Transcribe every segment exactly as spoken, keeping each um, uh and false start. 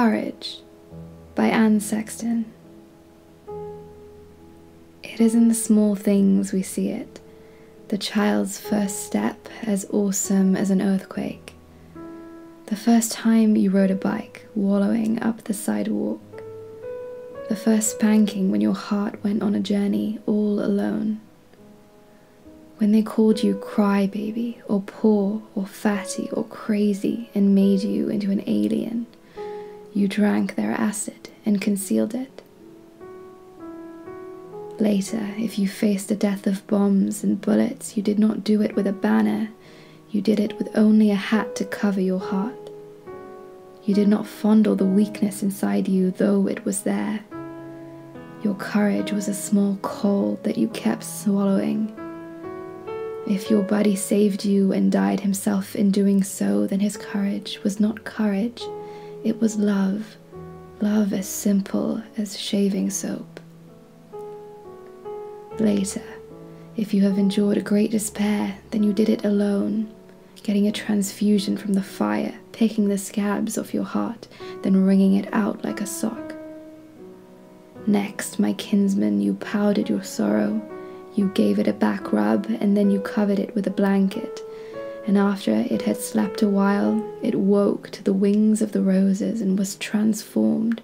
Courage by Anne Sexton. It is in the small things we see it, the child's first step as awesome as an earthquake, the first time you rode a bike wallowing up the sidewalk, the first spanking when your heart went on a journey all alone, when they called you crybaby or poor or fatty or crazy and made you into an alien. You drank their acid and concealed it. Later, if you faced the death of bombs and bullets, you did not do it with a banner. You did it with only a hat to cover your heart. You did not fondle the weakness inside you, though it was there. Your courage was a small cold that you kept swallowing. If your buddy saved you and died himself in doing so, then his courage was not courage. It was love, love as simple as shaving soap. Later, if you have endured a great despair, then you did it alone, getting a transfusion from the fire, picking the scabs off your heart, then wringing it out like a sock. Next, my kinsman, you powdered your sorrow, you gave it a back rub, and then you covered it with a blanket. And after it had slept a while, it woke to the wings of the roses and was transformed.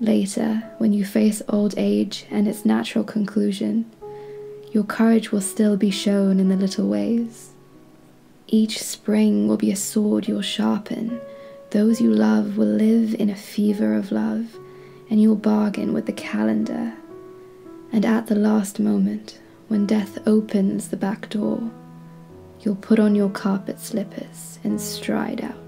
Later, when you face old age and its natural conclusion, your courage will still be shown in the little ways. Each spring will be a sword you'll sharpen. Those you love will live in a fever of love, and you'll bargain with the calendar. And at the last moment, when death opens the back door, you'll put on your carpet slippers and stride out.